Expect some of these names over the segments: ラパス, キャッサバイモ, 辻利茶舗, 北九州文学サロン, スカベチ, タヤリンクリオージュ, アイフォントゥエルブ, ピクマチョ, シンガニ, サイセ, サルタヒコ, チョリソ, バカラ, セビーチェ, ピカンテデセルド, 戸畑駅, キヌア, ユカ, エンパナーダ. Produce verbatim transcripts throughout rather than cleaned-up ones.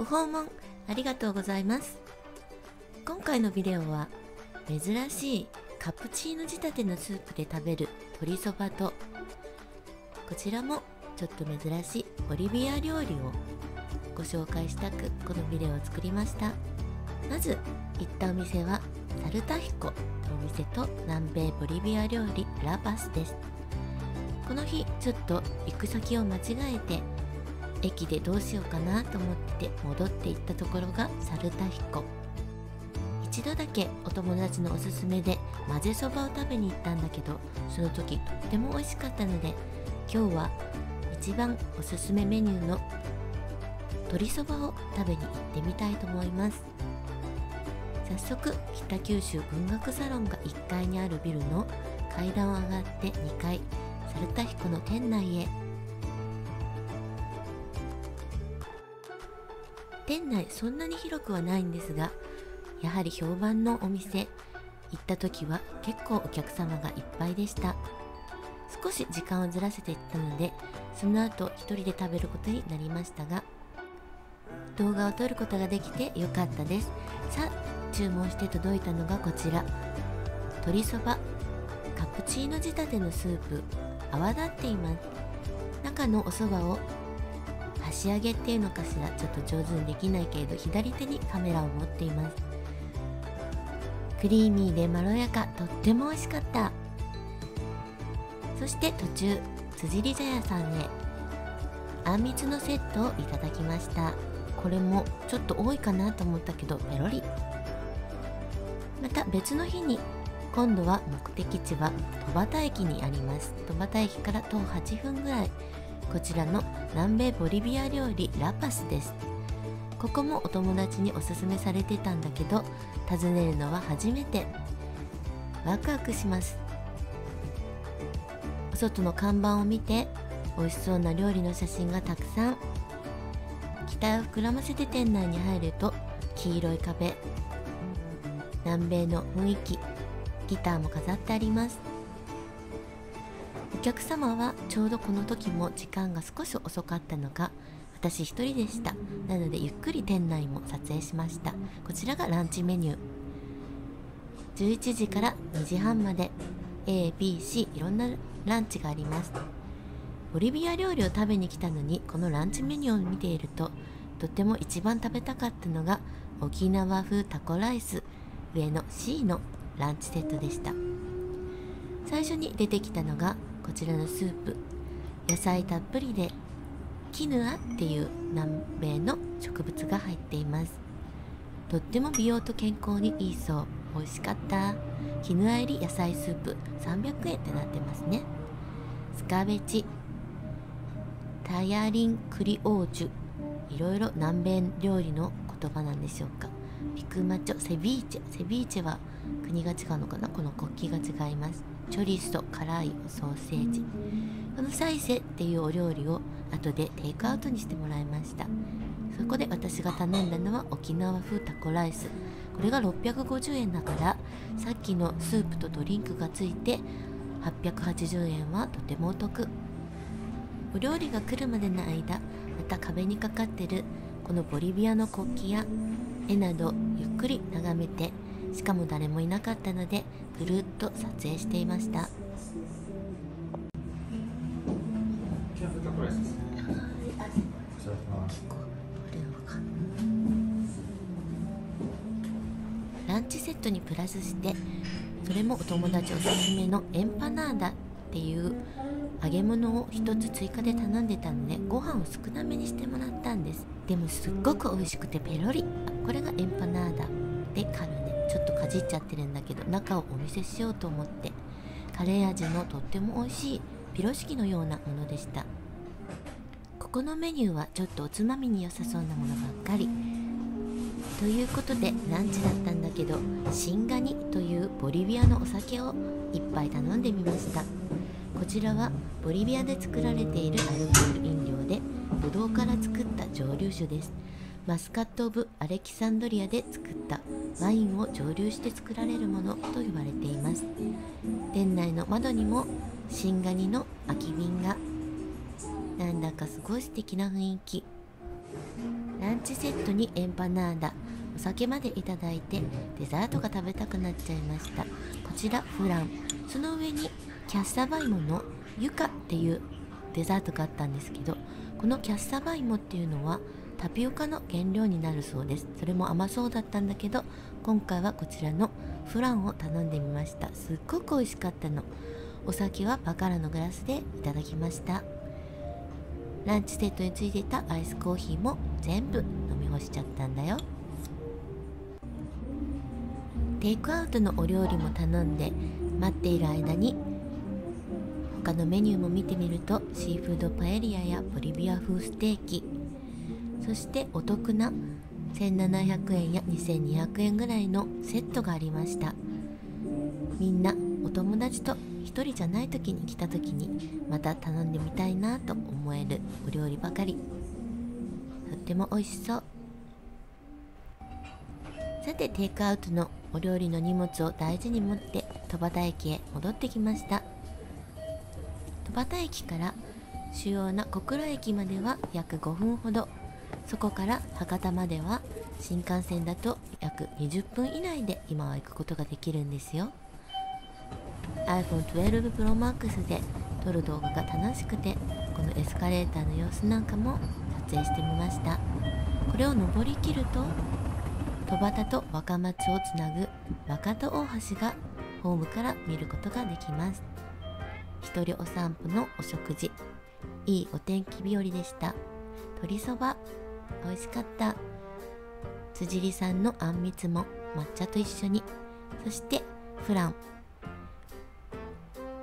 ご訪問ありがとうございます。今回のビデオは珍しいカプチーノ仕立てのスープで食べる鶏そばと、こちらもちょっと珍しいボリビア料理をご紹介したくこのビデオを作りました。まず行ったお店はサルタヒコというお店と南米ボリビア料理ラパスです。この日ちょっと行く先を間違えて駅でどうしようかなと思って戻って行ったところがサルタヒコ。一度だけお友達のおすすめで混ぜそばを食べに行ったんだけど、その時とっても美味しかったので、今日は一番おすすめメニューの鶏そばを食べに行ってみたいと思います。早速北九州文学サロンがいっかいにあるビルの階段を上がってにかいサルタヒコの店内へ。店内そんなに広くはないんですが、やはり評判のお店。行った時は結構お客様がいっぱいでした。少し時間をずらせていったので、その後一人で食べることになりましたが、動画を撮ることができてよかったです。さあ注文して届いたのがこちら、鶏そばカプチーノ仕立てのスープ、泡立っています。中のおそばを箸上げっていうのかしら、ちょっと上手にできないけれど左手にカメラを持っています。クリーミーでまろやか、とっても美味しかった。そして途中辻利茶屋さんへあんみつのセットをいただきました。これもちょっと多いかなと思ったけどペロリ。また別の日に今度は目的地は戸畑駅にあります。戸畑駅から徒歩はちふんぐらい、こちらの南米ボリビア料理ラパスです。ここもお友達におすすめされてたんだけど訪ねるのは初めて。ワクワクします。お外の看板を見て美味しそうな料理の写真がたくさん。期待を膨らませて店内に入ると黄色い壁、南米の雰囲気、ギターも飾ってあります。お客様はちょうどこの時も時間が少し遅かったのか、私一人でした。なのでゆっくり店内も撮影しました。こちらがランチメニュー、じゅういちじからにじはんまで エービーシー いろんなランチがあります。ボリビア料理を食べに来たのにこのランチメニューを見ていると、とても一番食べたかったのが沖縄風タコライス上の シー のランチセットでした。最初に出てきたのがこちらのスープ、野菜たっぷりでキヌアっていう南米の植物が入っています。とっても美容と健康にいいそう。美味しかった。キヌア入り野菜スープさんびゃくえんってなってますね。スカベチ、タヤリンクリオージュ、いろいろ南米料理の言葉なんでしょうか。ピクマチョ、セビーチェ、セビーチェは国が違うのかな、この国旗が違います。チョリソ、辛いおソーセージ、このサイセっていうお料理を後でテイクアウトにしてもらいました。そこで私が頼んだのは沖縄風タコライス、これがろっぴゃくごじゅうえんだから、さっきのスープとドリンクがついてはっぴゃくはちじゅうえんはとてもお得。お料理が来るまでの間、また壁にかかってるこのボリビアの国旗や絵などゆっくり眺めて、しかも誰もいなかったのでぐるっと撮影していました。ランチセットにプラスして、それもお友達おすすめのエンパナーダっていう揚げ物をひとつ追加で頼んでたので、ご飯を少なめにしてもらったんです。でもすっごく美味しくてペロリ。これがエンパナーダでカルネ、ちょっとかじっちゃってるんだけど中をお見せしようと思って、カレー味のとっても美味しいピロシキのようなものでした。ここのメニューはちょっとおつまみに良さそうなものばっかりということで、ランチだったんだけどシンガニというボリビアのお酒をいっぱい頼んでみました。こちらはボリビアで作られているアルコール飲料で、ブドウから作った蒸留酒です。マスカット・オブ・アレキサンドリアで作ったワインを蒸留して作られるものと言われています。店内の窓にもシンガニの空き瓶が、なんだかすごい素敵な雰囲気。ランチセットにエンパナーダ、お酒までいただいてデザートが食べたくなっちゃいました。こちらフラン、その上にキャッサバイモのユカっていうデザートがあったんですけど、このキャッサバイモっていうのはタピオカの原料になるそうです。それも甘そうだったんだけど、今回はこちらのフランを頼んでみました。すっごく美味しかったの。お酒はバカラのグラスでいただきました。ランチセットについてたアイスコーヒーも全部飲み干しちゃったんだよ。テイクアウトのお料理も頼んで、待っている間に他のメニューも見てみると、シーフードパエリアやボリビア風ステーキ、そしてお得なせんななひゃくえんやにせんにひゃくえんぐらいのセットがありました。みんなお友達と一人じゃない時に来た時にまた頼んでみたいなと思えるお料理ばかり、とっても美味しそう。さて、テイクアウトのお料理の荷物を大事に持って戸畑駅へ戻ってきました。戸畑駅から主要な小倉駅までは約ごふんほど、そこから博多までは新幹線だと約にじゅっぷん以内で今は行くことができるんですよ。アイフォントゥエルブ Pro Max で撮る動画が楽しくて、このエスカレーターの様子なんかも撮影してみました。これを登りきると、戸畑と若松をつなぐ若戸大橋がホームから見ることができます。一人お散歩のお食事、いいお天気日和でした。鶏そば、美味しかった。辻里さんのあんみつも抹茶と一緒に、そしてフラン。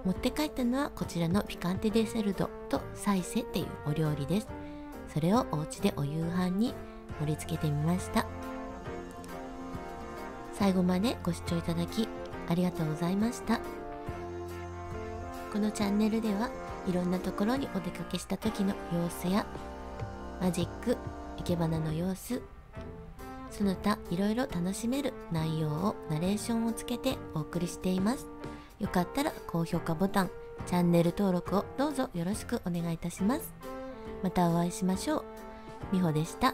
持って帰ったのはこちらのピカンテデセルドとサイセっていうお料理です。それをお家でお夕飯に盛り付けてみました。最後までご視聴いただきありがとうございました。このチャンネルではいろんなところにお出かけした時の様子やマジック、生け花の様子、その他いろいろ楽しめる内容をナレーションをつけてお送りしています。よかったら高評価ボタン、チャンネル登録をどうぞよろしくお願いいたします。またお会いしましょう。みほでした。